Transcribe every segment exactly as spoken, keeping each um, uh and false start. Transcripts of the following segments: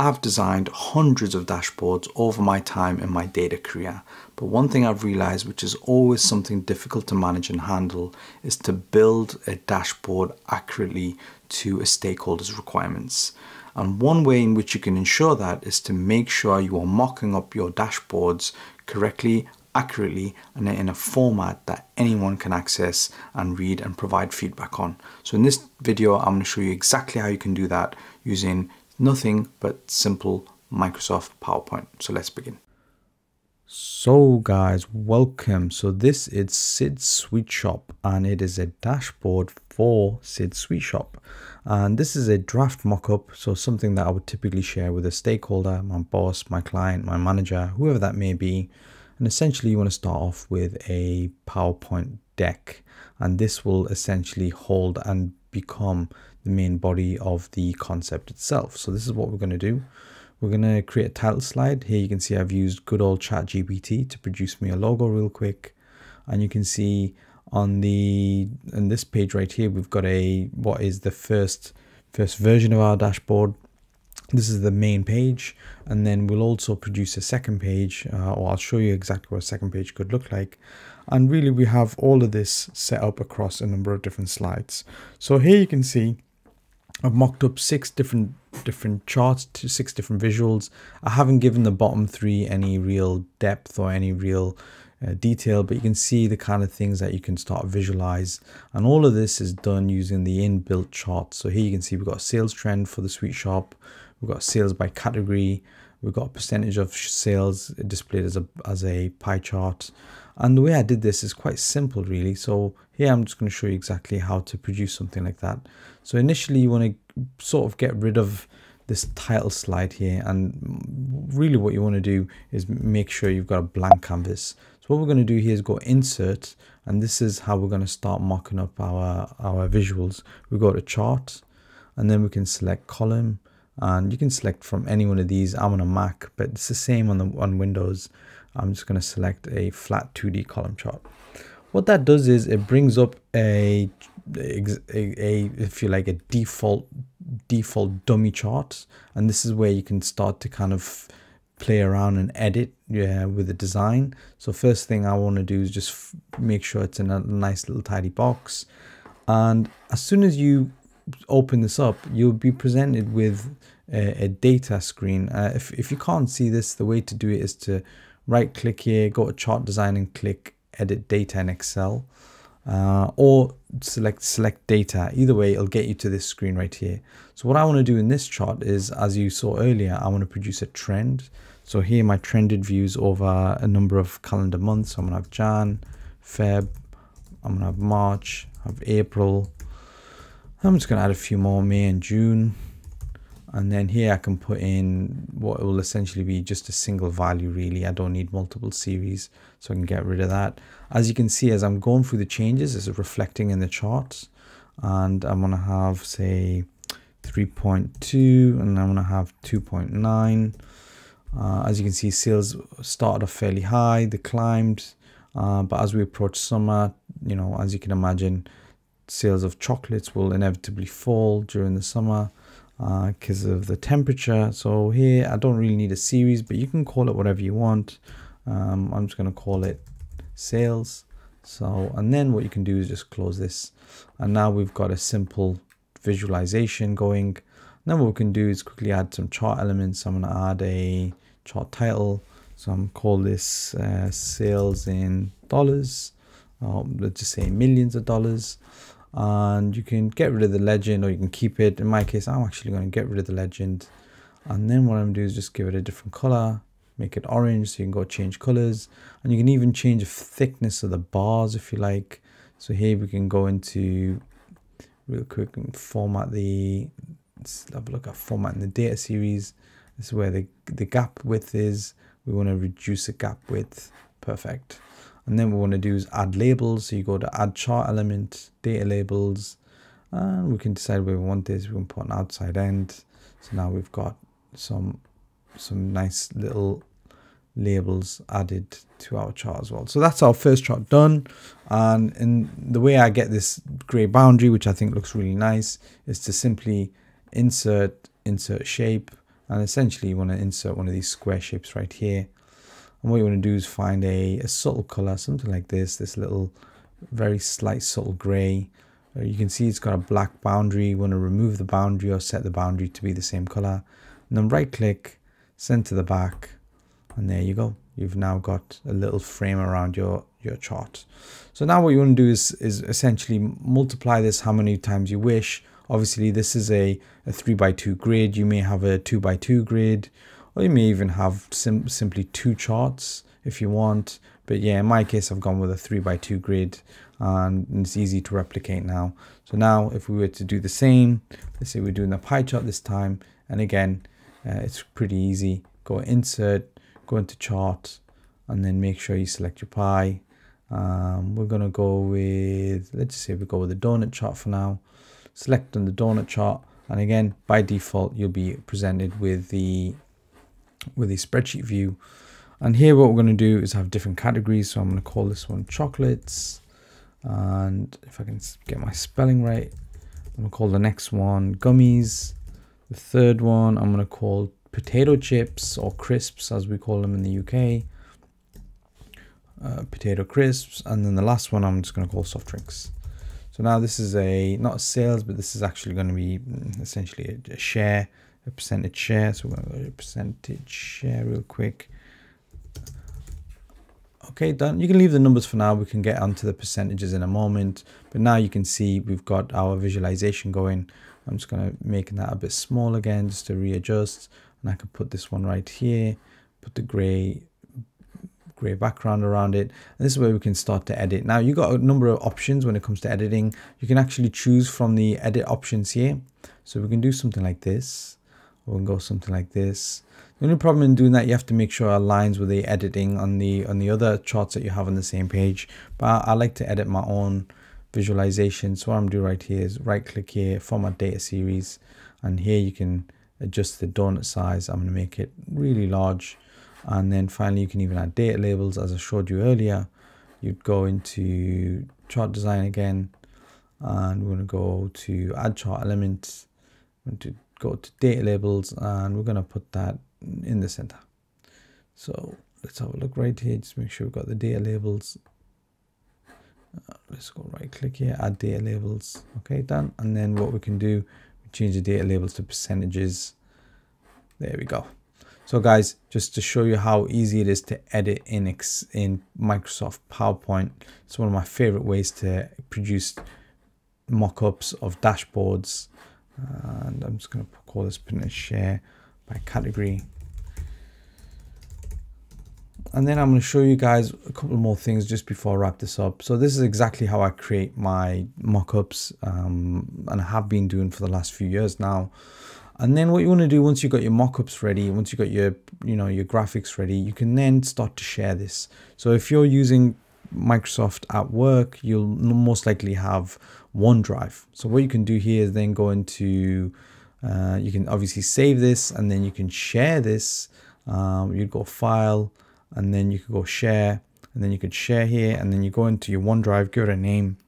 I've designed hundreds of dashboards over my time in my data career, but one thing I've realized, which is always something difficult to manage and handle, is to build a dashboard accurately to a stakeholder's requirements. And one way in which you can ensure that is to make sure you are mocking up your dashboards correctly, accurately, and in a format that anyone can access and read and provide feedback on. So in this video, I'm going to show you exactly how you can do that using nothing but simple Microsoft PowerPoint. So let's begin. So guys, welcome. So this is Sid's Sweet Shop, and it is a dashboard for Sid's Sweet Shop. And this is a draft mock-up, so something that I would typically share with a stakeholder, my boss, my client, my manager, whoever that may be. And essentially you want to start off with a PowerPoint deck, and this will essentially hold and become the main body of the concept itself. So this is what we're going to do. We're going to create a title slide. Here you can see I've used good old Chat G P T to produce me a logo real quick. And you can see on the on this page right here, we've got a what is the first first version of our dashboard. This is the main page, and then we'll also produce a second page, uh, or I'll show you exactly what a second page could look like. And really we have all of this set up across a number of different slides. So here you can see I've mocked up six different different charts to six different visuals. I haven't given the bottom three any real depth or any real uh, detail, but you can see the kind of things that you can start visualize. And all of this is done using the inbuilt charts. So here you can see we've got a sales trend for the sweet shop. We've got sales by category. We've got a percentage of sales displayed as a, as a pie chart. And the way I did this is quite simple, really. So here I'm just going to show you exactly how to produce something like that. So initially you want to sort of get rid of this title slide here. And really what you want to do is make sure you've got a blank canvas. So what we're going to do here is go insert. And this is how we're going to start mocking up our, our visuals. We go to chart, and then we can select column. And you can select from any one of these. I'm on a Mac, but it's the same on the on Windows. I'm just going to select a flat two D column chart. What that does is it brings up a, a, a if you like, a default default dummy chart. And this is where you can start to kind of play around and edit yeah, with the design. So first thing I want to do is just make sure it's in a nice little tidy box. And as soon as you open this up, you'll be presented with a, a data screen. Uh, if, if you can't see this, the way to do it is to right click here, go to chart design and click edit data in Excel, uh, or select select data. Either way, it'll get you to this screen right here. So what I want to do in this chart is, as you saw earlier, I want to produce a trend. So here my trended views over a number of calendar months. So I'm going to have Jan, Feb, I'm going to have March, I have April. I'm just going to add a few more, May and June, and then here I can put in what will essentially be just a single value, really. I don't need multiple series, so I can get rid of that. As you can see, as I'm going through the changes, it's reflecting in the charts, and I'm going to have, say, three point two, and I'm going to have two point nine. Uh, as you can see, sales started off fairly high, they climbed, uh, but as we approach summer, you know, as you can imagine, sales of chocolates will inevitably fall during the summer because uh, of the temperature. So here I don't really need a series, but you can call it whatever you want. um, I'm just going to call it sales. So, and then what you can do is just close this, and now we've got a simple visualization going. Now what we can do is quickly add some chart elements. I'm going to add a chart title, so I'm going to call this uh, sales in dollars, or let's just say millions of dollars. And you can get rid of the legend, or you can keep it. In my case, I'm actually going to get rid of the legend, and then what I'm going to do is just give it a different color, make it orange, so you can go change colors. And you can even change the thickness of the bars if you like. So here we can go into real quick and format the, let's have a look at formatting the data series. This is where the, the gap width is. We want to reduce the gap width. Perfect. And then what we want to do is add labels. So you go to add chart element, data labels, and we can decide where we want this. We can put an outside end. So now we've got some, some nice little labels added to our chart as well. So that's our first chart done. And, and the way I get this gray boundary, which I think looks really nice, is to simply insert, insert shape, And essentially you want to insert one of these square shapes right here. And what you want to do is find a, a subtle color, something like this, this little very slight subtle gray. You can see it's got a black boundary. You want to remove the boundary or set the boundary to be the same color. And then right click, send to the back, and there you go. You've now got a little frame around your, your chart. So now what you want to do is, is essentially multiply this how many times you wish. Obviously this is a, a three by two grid. You may have a two by two grid, or you may even have sim simply two charts if you want. But yeah, in my case, I've gone with a three by two grid, and it's easy to replicate now. So now if we were to do the same, let's say we're doing the pie chart this time. And again, uh, it's pretty easy. Go insert, go into chart, and then make sure you select your pie. Um, we're gonna go with, let's say we go with the donut chart for now. Select on the donut chart, and again, by default, you'll be presented with the with the spreadsheet view. And here, what we're gonna do is have different categories. So I'm gonna call this one chocolates, and if I can get my spelling right, I'm gonna call the next one gummies. The third one I'm going to call potato chips, or crisps as we call them in the U K, uh, potato crisps. And then the last one I'm just going to call soft drinks. So now this is a, not a sales, but this is actually going to be essentially a, a share, a percentage share. So we're going to go to percentage share real quick. Okay, done. You can leave the numbers for now. We can get onto the percentages in a moment. But now you can see we've got our visualization going. I'm just going to make that a bit small again, just to readjust. And I can put this one right here, put the gray gray background around it. And this is where we can start to edit. Now you've got a number of options when it comes to editing. You can actually choose from the edit options here. So we can do something like this, or we can go something like this. The only problem in doing that, you have to make sure it aligns with the editing on the, on the other charts that you have on the same page. But I, I like to edit my own visualization. So what I'm doing right here is right click here, format data series, and here you can adjust the donut size. I'm going to make it really large, and then finally you can even add data labels as I showed you earlier. You'd go into chart design again, and we're going to go to add chart element. We're going to go to data labels, and we're going to put that in the center. So let's have a look right here, just make sure we've got the data labels. Uh, let's go right click here, add data labels. Okay, done. And then what we can do, we change the data labels to percentages. There we go. So guys, just to show you how easy it is to edit in X in Microsoft PowerPoint. It's one of my favorite ways to produce mock-ups of dashboards. And I'm just going to call this percentage share by category. And then I'm going to show you guys a couple more things just before I wrap this up. So this is exactly how I create my mock-ups, um, and I have been doing for the last few years now. And then what you want to do, once you've got your mock-ups ready, once you've got your, you know, your graphics ready, you can then start to share this. So if you're using Microsoft at work, you'll most likely have OneDrive. So what you can do here is then go into, uh, you can obviously save this, and then you can share this. Um, you'd go File, and then you could go share, and then you could share here, and then you go into your OneDrive, give it a name,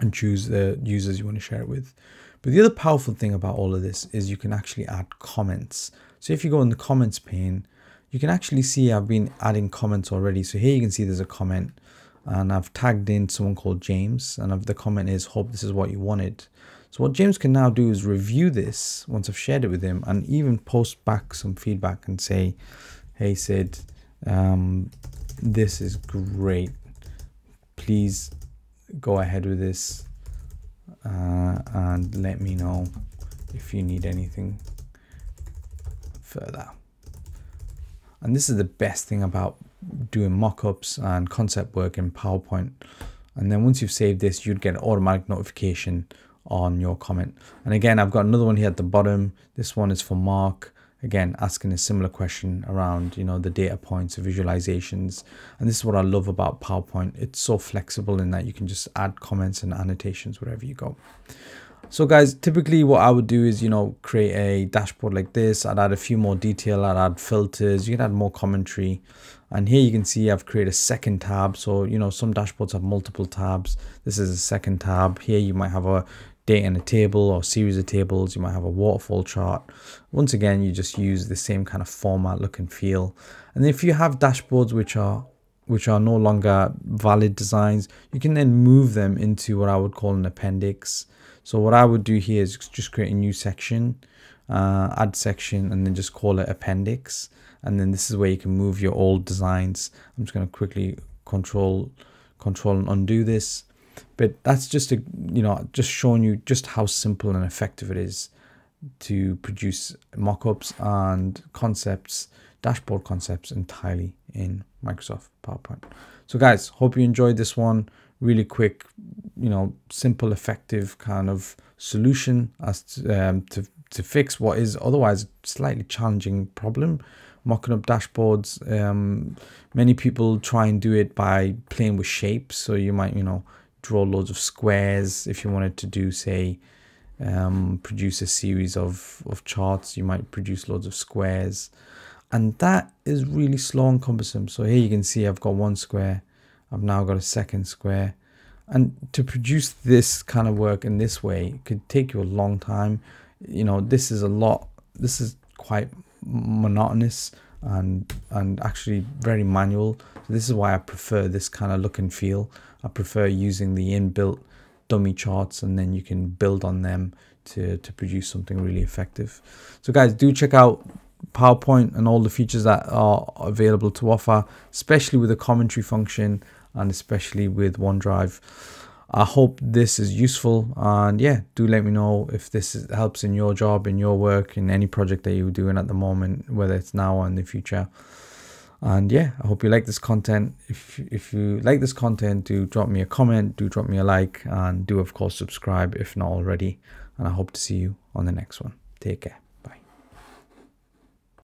and choose the users you want to share it with. But the other powerful thing about all of this is you can actually add comments. So if you go in the comments pane, you can actually see I've been adding comments already. So here you can see there's a comment, and I've tagged in someone called James, and the comment is, hope this is what you wanted. So what James can now do is review this once I've shared it with him, and even post back some feedback and say, hey Sid, um this is great, please go ahead with this, uh, and let me know if you need anything further. And this is the best thing about doing mock-ups and concept work in PowerPoint. And then once you've saved this, you'd get an automatic notification on your comment. And again, I've got another one here at the bottom. This one is for Mark. Again, asking a similar question around, you know, the data points or visualizations. And this is what I love about PowerPoint. It's so flexible in that you can just add comments and annotations wherever you go. So guys, typically what I would do is, you know, create a dashboard like this. I'd add a few more detail. I'd add filters. You can add more commentary. And here you can see I've created a second tab. So, you know, some dashboards have multiple tabs. This is a second tab. Here you might have a data in a table or series of tables. You might have a waterfall chart. Once again, you just use the same kind of format, look and feel. And if you have dashboards which are which are no longer valid designs, you can then move them into what I would call an appendix. So what I would do here is just create a new section, uh, add section, and then just call it appendix. And then this is where you can move your old designs. I'm just going to quickly control, control and undo this. But that's just a, you know, just showing you just how simple and effective it is to produce mockups and concepts, dashboard concepts entirely in Microsoft PowerPoint. So guys, hope you enjoyed this one. Really quick, you know, simple, effective kind of solution as to, um, to, to fix what is otherwise a slightly challenging problem. Mocking up dashboards. Um, many people try and do it by playing with shapes. So you might, you know, draw loads of squares. If you wanted to do, say, um, produce a series of, of charts, you might produce loads of squares. And that is really slow and cumbersome. So here you can see I've got one square. I've now got a second square. And to produce this kind of work in this way could take you a long time. You know, this is a lot. This is quite monotonous and and actually very manual. So this is why I prefer this kind of look and feel. I prefer using the inbuilt dummy charts, and then you can build on them to, to produce something really effective. So guys, do check out PowerPoint and all the features that are available to offer, especially with the commentary function and especially with OneDrive. I hope this is useful, and yeah, do let me know if this is, helps in your job, in your work, in any project that you're doing at the moment, whether it's now or in the future. And yeah, I hope you like this content. If, if you like this content, do drop me a comment, do drop me a like, and do of course subscribe if not already. And I hope to see you on the next one. Take care.